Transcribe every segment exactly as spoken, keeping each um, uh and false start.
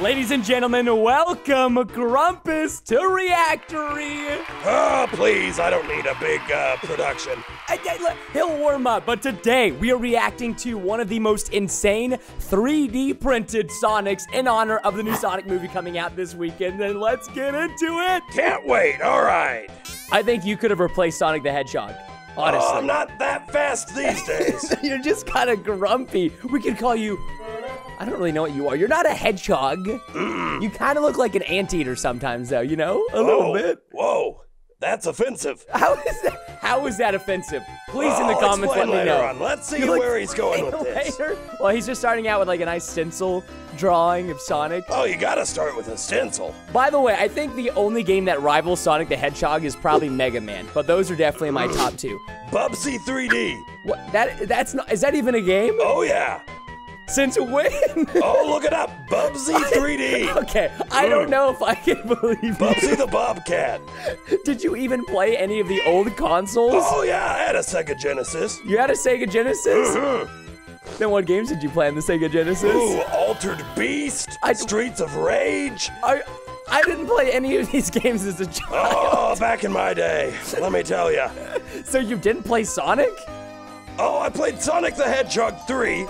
Ladies and gentlemen, welcome Grumpus to Reactory. Oh, please, I don't need a big uh, production. I, I, he'll warm up, but today we are reacting to one of the most insane three D printed Sonics in honor of the new Sonic movie coming out this weekend. Then let's get into it. Can't wait, all right. I think you could have replaced Sonic the Hedgehog. Honestly. Oh, I'm not that fast these days. You're just kind of grumpy. We could call you... I don't really know what you are. You're not a hedgehog. Mm. You kind of look like an anteater sometimes, though, you know? A whoa, little bit. Whoa, that's offensive. How is that, how is that offensive? Please, oh, in the comments, let me know. On. Let's see You're where like, he's going with this. Later? Well, he's just starting out with like a nice stencil drawing of Sonic. Oh, you gotta start with a stencil. By the way, I think the only game that rivals Sonic the Hedgehog is probably Mega Man, but those are definitely my top two. Bubsy three D. What? That, that's not, is that even a game? Oh, yeah. Since when? Oh, look it up. Bubsy three D. Okay, I don't know if I can believe Bubsy it. The Bobcat. Did you even play any of the old consoles? Oh, yeah, I had a Sega Genesis. You had a Sega Genesis? Mm-hmm. Then what games did you play on the Sega Genesis? Ooh, Altered Beast, I, Streets of Rage. I, I didn't play any of these games as a child. Oh, back in my day, let me tell you. So you didn't play Sonic? Oh, I played Sonic the Hedgehog three.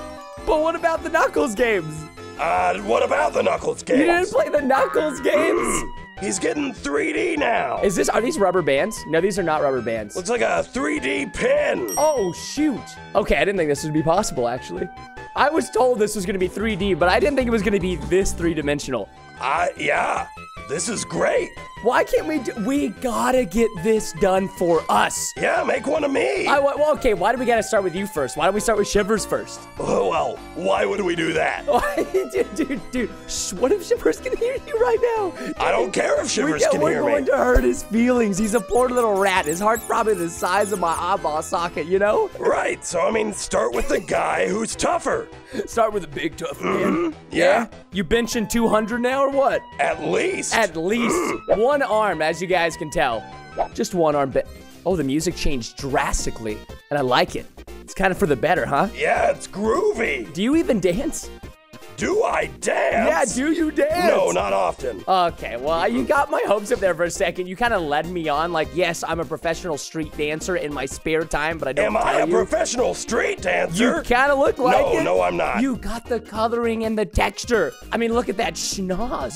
But what about the Knuckles games? Uh, what about the Knuckles games? You didn't play the Knuckles games? He's getting three D now. Is this, are these rubber bands? No, these are not rubber bands. Looks like a three D pen. Oh, shoot. Okay, I didn't think this would be possible, actually. I was told this was gonna be three D, but I didn't think it was gonna be this three-dimensional. Uh, yeah, this is great. Why can't we do, we gotta get this done for us. Yeah, make one of me. I, well, okay, why do we gotta start with you first? Why don't we start with Shivers first? Oh, well, why would we do that? dude, dude, dude, shh, what if Shivers can hear you right now? I don't care if Shivers we, can hear me. We're going to hurt his feelings. He's a poor little rat. His heart's probably the size of my eyeball socket, you know? Right, so I mean, start with the guy who's tougher. Start with a big tough mm-hmm. man. Yeah. yeah. You benching two hundred now or what? At least. At least. One arm, as you guys can tell. Just one arm. Oh, the music changed drastically, and I like it. It's kind of for the better, huh? Yeah, it's groovy. Do you even dance? Do I dance? Yeah, do you dance? No, not often. Okay, well, you got my hopes up there for a second. You kind of led me on, like, yes, I'm a professional street dancer in my spare time, but I don't Am I a you. professional street dancer? You kind of look like no, it. No, no, I'm not. You got the coloring and the texture. I mean, look at that schnoz.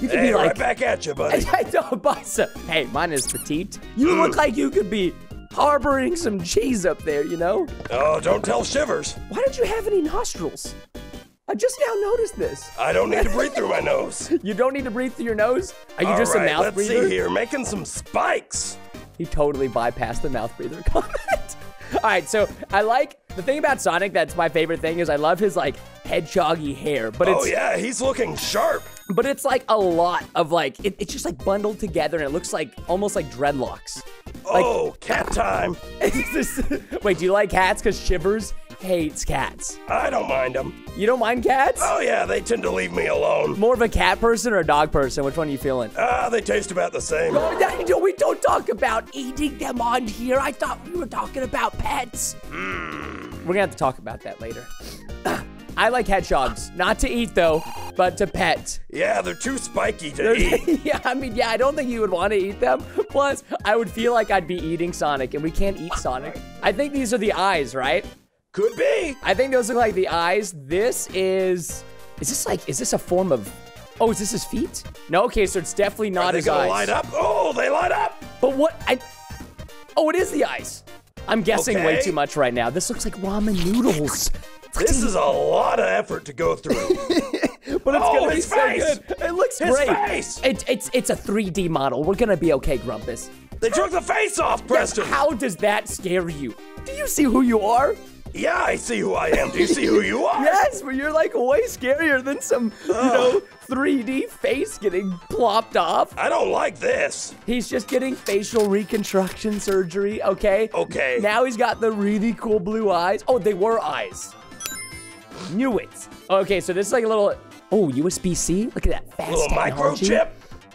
You could hey, be like, right back at you, buddy. I don't bust up. Hey, mine is petite. You mm. look like you could be harboring some cheese up there, you know? Oh, don't tell Shivers. Why don't you have any nostrils? I just now noticed this. I don't need to breathe through my nose. You don't need to breathe through your nose? Are you All just right, a mouth let's breather? Let's see here, making some spikes. He totally bypassed the mouth breather comment. All right, so I like, the thing about Sonic that's my favorite thing is I love his like hedgehoggy hair, but it's- Oh yeah, he's looking sharp. But it's like a lot of like, it, it's just like bundled together and it looks like, almost like dreadlocks. Like, oh, cat time. This, wait, do you like cats? Because Shivers hates cats. I don't mind them. You don't mind cats? Oh yeah, they tend to leave me alone. More of a cat person or a dog person? Which one are you feeling? Ah, uh, they taste about the same. No, we don't talk about eating them on here. I thought we were talking about pets. Mm. We're gonna have to talk about that later. I like hedgehogs. Not to eat though, but to pet. Yeah, they're too spiky to they're, eat. Yeah, I mean, yeah, I don't think you would want to eat them. Plus, I would feel like I'd be eating Sonic, and we can't eat Sonic. I think these are the eyes, right? Could be. I think those look like the eyes. This is, is this like, is this a form of, oh, is this his feet? No, okay, so it's definitely not his eyes. Are they gonna light up? Oh, they light up. But what, I, oh, it is the eyes. I'm guessing okay. way too much right now. This looks like ramen noodles. This is a lot of effort to go through. But it's oh, gonna be so face. good. It looks his great. Face. It, it's it's a three D model. We're gonna be okay, Grumpus. They took the face off, Preston. Yeah, how does that scare you? Do you see who you are? Yeah, I see who I am. Do you see who you are? Yes, but you're like way scarier than some, you know, three D face getting plopped off. I don't like this. He's just getting facial reconstruction surgery, okay? Okay. Now he's got the really cool blue eyes. Oh, they were eyes. Knew it. Okay, so this is like a little, oh, U S B C? Look at that fast technology. Little microchip.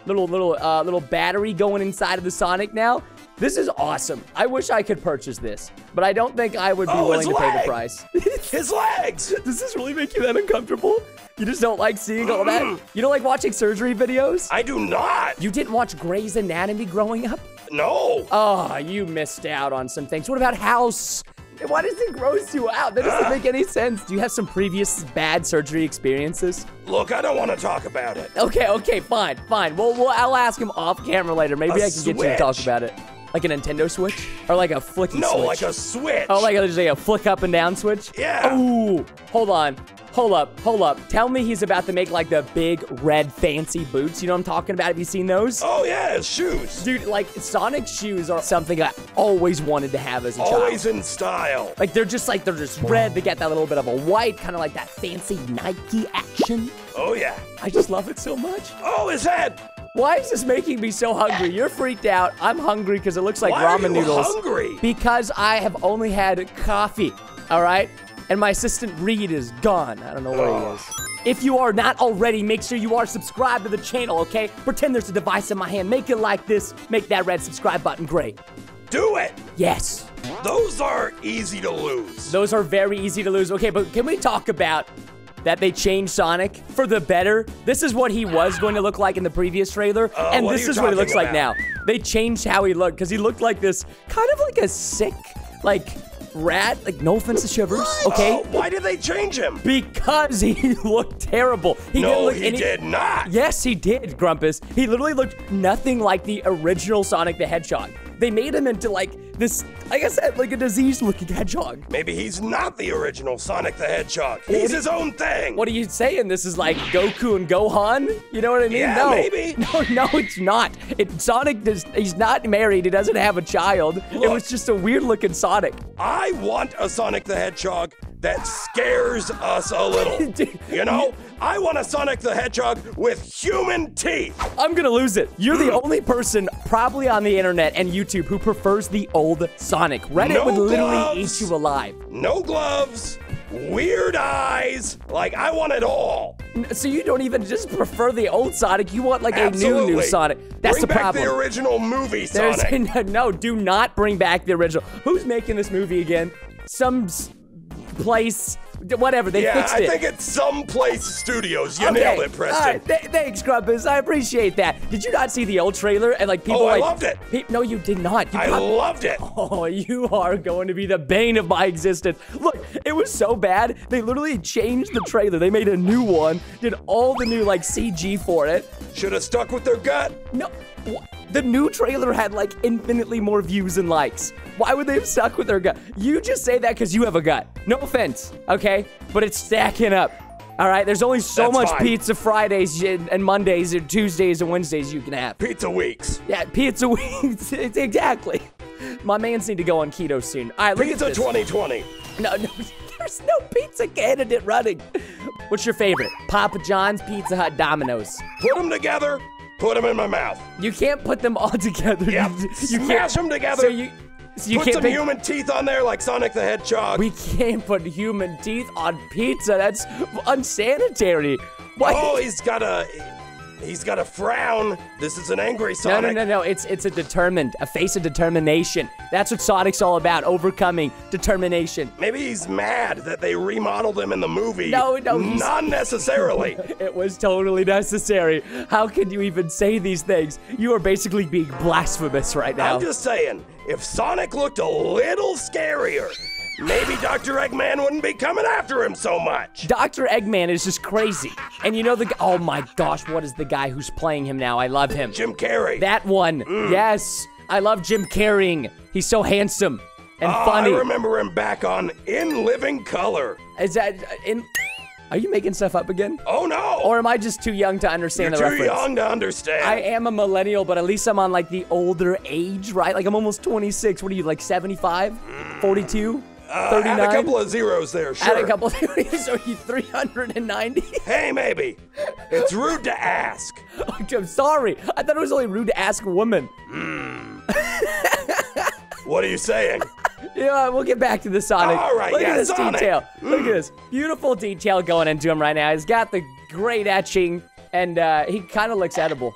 Little, little, uh, little battery going inside of the Sonic now. This is awesome. I wish I could purchase this, but I don't think I would be oh, willing to leg. pay the price. His legs! Does this really make you that uncomfortable? You just don't like seeing all that? You don't like watching surgery videos? I do not! You didn't watch Grey's Anatomy growing up? No! Oh, you missed out on some things. What about House? Why does it gross you out? That doesn't uh, make any sense. Do you have some previous bad surgery experiences? Look, I don't want to talk about it. Okay, okay, fine, fine. Well, we'll I'll ask him off camera later. Maybe a I can switch. get you to talk about it. Like a Nintendo Switch? Or like a flicky no, switch? No, like a switch. Oh, like a, like a flick up and down switch? Yeah. Ooh, hold on. Hold up, hold up. Tell me he's about to make like the big red fancy boots. You know what I'm talking about? Have you seen those? Oh yeah, shoes. Dude, like Sonic shoes are something I always wanted to have as a always child. Always in style. Like they're just like, they're just red. They got that little bit of a white, kind of like that fancy Nike action. Oh yeah. I just love it so much. Oh, his head. Why is this making me so hungry? You're freaked out. I'm hungry because it looks like Why ramen are you noodles. hungry? Because I have only had coffee, all right? And my assistant Reed is gone. I don't know where oh. he is. If you are not already, make sure you are subscribed to the channel, okay? Pretend there's a device in my hand. Make it like this. Make that red subscribe button gray. Do it! Yes. Those are easy to lose. Those are very easy to lose. Okay, but can we talk about that they changed Sonic for the better? This is what he was going to look like in the previous trailer, uh, and this is what he looks about? like now. They changed how he looked, because he looked like this, kind of like a sick, like, rat. Like, no offense to Shivers, okay? Uh, why did they change him? Because he looked terrible. He no, didn't look he any... did not. Yes, he did, Grumpus. He literally looked nothing like the original Sonic the Hedgehog. They made him into, like, this, like I said, like a diseased-looking hedgehog. Maybe he's not the original Sonic the Hedgehog. Maybe. He's his own thing. What are you saying? This is like Goku and Gohan? You know what I mean? Yeah, no. maybe. No, no, it's not. It, Sonic, does, he's not married. He doesn't have a child. Look, it was just a weird-looking Sonic. I want a Sonic the Hedgehog that scares us a little. You know? I want a Sonic the Hedgehog with human teeth. I'm gonna lose it. You're the only person probably on the internet and YouTube who prefers the old Sonic. Reddit no would literally gloves, eat you alive. No gloves, weird eyes. Like, I want it all. So you don't even just prefer the old Sonic. You want like Absolutely. a new, new Sonic. That's bring the problem. Bring back the original movie, Sonic. There's, no, do not bring back the original. Who's making this movie again? Some place... Whatever, they yeah, fixed it. Yeah, I think it's Someplace Studios. You okay. nailed it, Preston. All right. Th thanks, Grumpus. I appreciate that. Did you not see the old trailer? And like people, oh, I like, loved it. No, you did not. You I loved it. Oh, you are going to be the bane of my existence. Look, it was so bad. They literally changed the trailer. They made a new one, did all the new like C G for it. Should have stuck with their gut. No. The new trailer had like infinitely more views and likes. Why would they have stuck with their gut? You just say that because you have a gut. No offense, okay? But it's stacking up. All right, there's only so That's much fine. pizza Fridays and Mondays and Tuesdays and Wednesdays you can have. Pizza weeks. Yeah, pizza weeks, exactly. My man's need to go on keto soon. All right, look pizza at this. twenty twenty. No, no, there's no pizza candidate running. What's your favorite? Papa John's, Pizza Hut, Domino's. Put them together. Put them in my mouth. You can't put them all together. Yep. You, you Smash can't. them together. So you, so you put can't some pick... human teeth on there like Sonic the Hedgehog. We can't put human teeth on pizza. That's unsanitary. Why? Oh, he's got a, he's got a frown. This is an angry Sonic. No, no, no, no. It's, it's a determined, a face of determination. That's what Sonic's all about, overcoming determination. Maybe he's mad that they remodeled him in the movie. No, no. Not necessarily. It was totally necessary. How can you even say these things? You are basically being blasphemous right now. I'm just saying, if Sonic looked a little scarier, maybe Doctor Eggman wouldn't be coming after him so much. Doctor Eggman is just crazy. And you know the, oh my gosh, what is the guy who's playing him now? I love him. Jim Carrey. That one, mm. yes. I love Jim Carreying. He's so handsome and oh, funny. I remember him back on In Living Color. Is that, in, are you making stuff up again? Oh no. Or am I just too young to understand You're the reference? You're too young to understand. I am a millennial, but at least I'm on like the older age, right? Like I'm almost twenty-six. What are you, like seventy-five, mm. forty-two? Uh, add a couple of zeros there, sure. Add a couple of zeros, so you three hundred ninety? Hey, maybe. It's rude to ask. I'm sorry. I thought it was only rude to ask a woman. Mm. What are you saying? Yeah, we'll get back to the Sonic. All right, Look yeah, at this Sonic. detail. Mm. Look at this beautiful detail going into him right now. He's got the great etching. and uh, he kind of looks edible.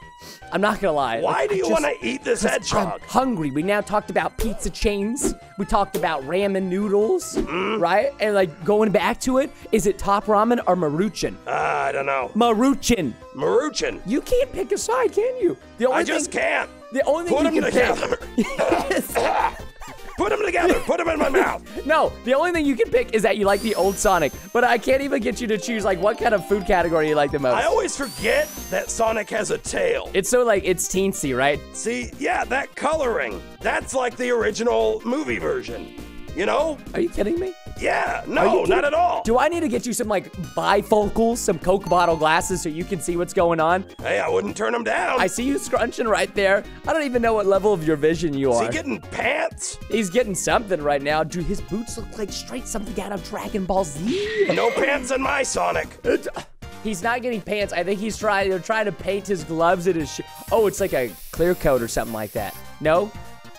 I'm not gonna lie. Why like, do you want to eat this hedgehog? I'm hungry. We now talked about pizza chains. We talked about ramen noodles, mm. right? And like going back to it, is it Top Ramen or Maruchan? Uh, I don't know. Maruchan. Maruchan. You can't pick a side, can you? The only I just thing, can't. The only thing Put you them can together. Pick. Yes. Put them together. Put them in my mouth. No, the only thing you can pick is that you like the old Sonic, but I can't even get you to choose like what kind of food category you like the most. I always forget that Sonic has a tail. It's so like it's teensy, right? See, yeah, that coloring. That's like the original movie version. You know? Are you kidding me? Yeah, no, not at all. Do I need to get you some like bifocals, some Coke bottle glasses so you can see what's going on? Hey, I wouldn't turn them down. I see you scrunching right there. I don't even know what level of your vision you are. Is he getting pants? He's getting something right now. Dude, his boots look like straight something out of Dragon Ball Z. No pants in my Sonic. It's, uh, he's not getting pants. I think he's trying, they're trying to paint his gloves and his sh Oh, it's like a clear coat or something like that. No?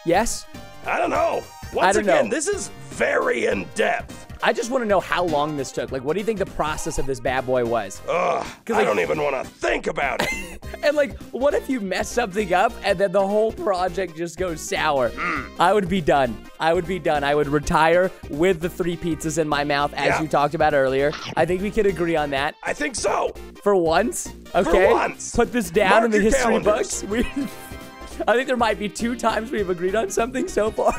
Yes? I don't know. Once again, this is very in-depth. I just want to know how long this took. Like, what do you think the process of this bad boy was? Ugh, like, I don't even want to think about it. And like, what if you mess something up and then the whole project just goes sour? Mm. I would be done. I would be done. I would retire with the three pizzas in my mouth, as yeah. you talked about earlier. I think we could agree on that. I think so. For once? Okay. For once. Put this down Mark in the history calendars. Books. We I think there might be two times we've agreed on something so far.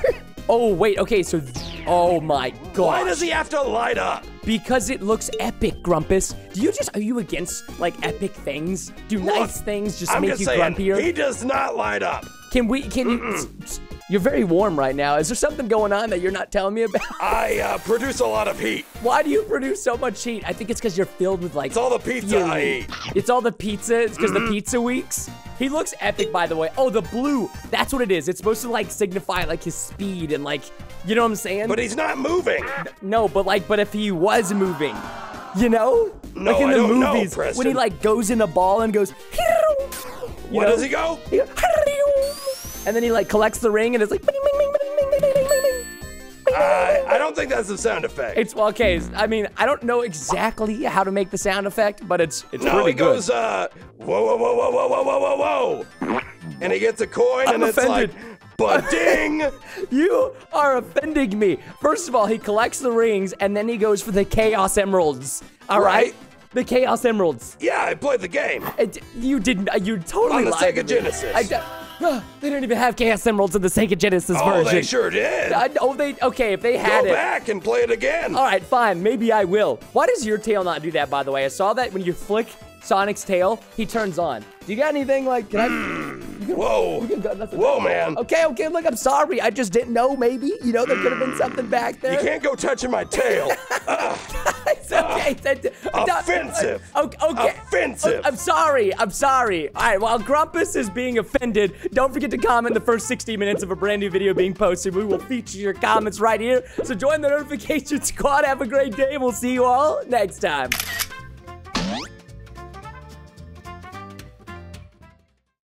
Oh, wait, okay, so, oh my gosh. Why does he have to light up? Because it looks epic, Grumpus. Do you just, are you against, like, epic things? Do Look, nice things just I'm make just you saying, grumpier? He does not light up. Can we, can Mm-mm. you, you're very warm right now. Is there something going on that you're not telling me about? I uh, produce a lot of heat. Why do you produce so much heat? I think it's because you're filled with, like, it's all the pizza fury. I eat. It's all the pizza, it's because mm-hmm. the pizza weeks. He looks epic, by the way. Oh, the blue, that's what it is. It's supposed to like signify like his speed and like, you know what I'm saying? But he's not moving. No, but like, but if he was moving, you know? No, like in I the don't movies, know, Preston. When he like goes in a ball and goes, what know? Does he go? He goes, and then he like collects the ring and it's like, Uh, I don't think that's the sound effect. It's okay. I mean, I don't know exactly how to make the sound effect, but it's it's no, pretty good. No, it goes uh, whoa, whoa, whoa, whoa, whoa, whoa, whoa, whoa, and he gets a coin, I'm and offended. It's like. But ding! You are offending me. First of all, he collects the rings, and then he goes for the Chaos Emeralds. All right. right? The Chaos Emeralds. Yeah, I played the game. It, you didn't. You totally lied. On the lied Sega Genesis. I, Uh, they didn't even have Chaos Emeralds in the Sega Genesis oh, version. Oh, they sure did. Uh, oh, they, okay, if they had Go it. Go back and play it again. All right, fine, maybe I will. Why does your tail not do that, by the way? I saw that when you flick Sonic's tail, he turns on. Do you got anything like, can mm. I? You can, Whoa. You can go, Whoa, man. Okay, okay, look, I'm sorry. I just didn't know, maybe. You know, there mm. could have been something back there. You can't go touching my tail. uh. It's okay. Uh, no, offensive. Okay, okay. Offensive. I'm sorry. I'm sorry. All right, while Grumpus is being offended, don't forget to comment the first sixty minutes of a brand new video being posted. We will feature your comments right here. So join the notification squad. Have a great day. We'll see you all next time.